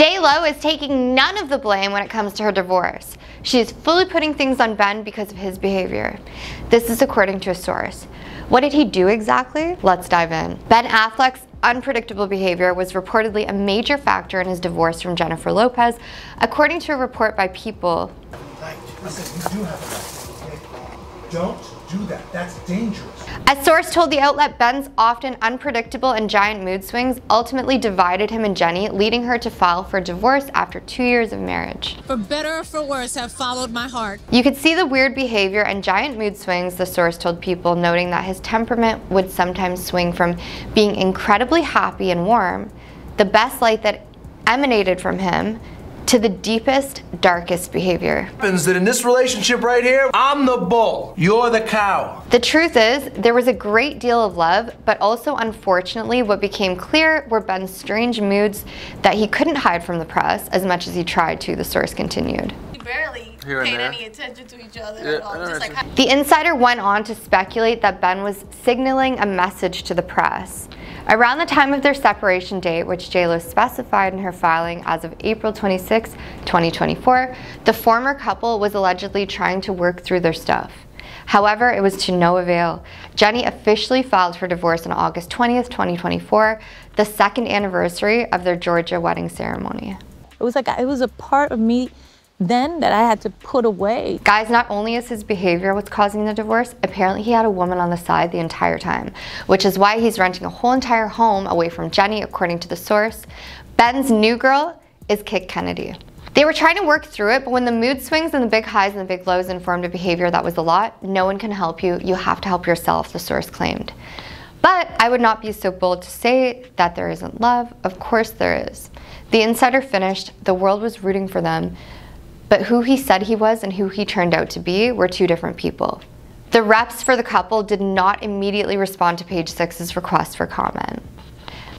J.Lo is taking none of the blame when it comes to her divorce. She is fully putting things on Ben because of his behavior. This is according to a source. What did he do exactly? Let's dive in. Ben Affleck's unpredictable behavior was reportedly a major factor in his divorce from Jennifer Lopez, according to a report by People. Listen, you do have a right, okay? Don't do that. That's dangerous. A source told the outlet Ben's often unpredictable and giant mood swings ultimately divided him and Jenny, leading her to file for divorce after 2 years of marriage. For better or for worse, have followed my heart. You could see the weird behavior and giant mood swings, the source told People, noting that his temperament would sometimes swing from being incredibly happy and warm, the best light that emanated from him, to the deepest, darkest behavior. Happens that in this relationship right here, I'm the bull, you're the cow. The truth is, there was a great deal of love, but also unfortunately what became clear were Ben's strange moods that he couldn't hide from the press as much as he tried to, the source continued. We barely paid any attention to each other at all. Just like the insider went on to speculate that Ben was signaling a message to the press. Around the time of their separation date, which J.Lo specified in her filing as of April 26, 2024, the former couple was allegedly trying to work through their stuff. However, it was to no avail. Jenny officially filed for divorce on August 20th, 2024, the second anniversary of their Georgia wedding ceremony. It was like, it was a part of me then that I had to put away. Guys, not only is his behavior what's causing the divorce, apparently he had a woman on the side the entire time, which is why he's renting a whole entire home away from Jenny, according to the source. Ben's new girl is Kit Kennedy. They were trying to work through it, but when the mood swings and the big highs and the big lows informed a behavior that was a lot, no one can help you, you have to help yourself, the source claimed. But I would not be so bold to say that there isn't love, of course there is. The insider finished, the world was rooting for them, but who he said he was and who he turned out to be were two different people. The reps for the couple did not immediately respond to Page Six's request for comment.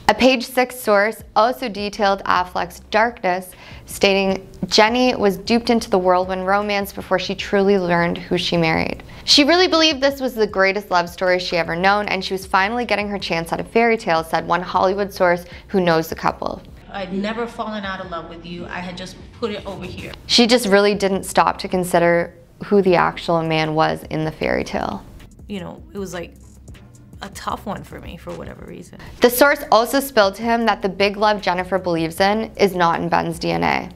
A Page Six source also detailed Affleck's darkness, stating Jenny was duped into the whirlwind romance before she truly learned who she married. She really believed this was the greatest love story she ever known, and she was finally getting her chance at a fairy tale, said one Hollywood source who knows the couple. I'd never fallen out of love with you. I had just put it over here. She just really didn't stop to consider who the actual man was in the fairy tale. You know, it was like a tough one for me for whatever reason. The source also spilled to him that the big love Jennifer believes in is not in Ben's DNA.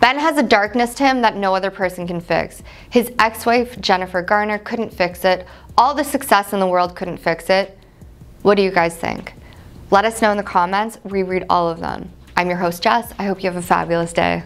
Ben has a darkness to him that no other person can fix. His ex-wife, Jennifer Garner, couldn't fix it. All the success in the world couldn't fix it. What do you guys think? Let us know in the comments. We read all of them. I'm your host, Jess. I hope you have a fabulous day.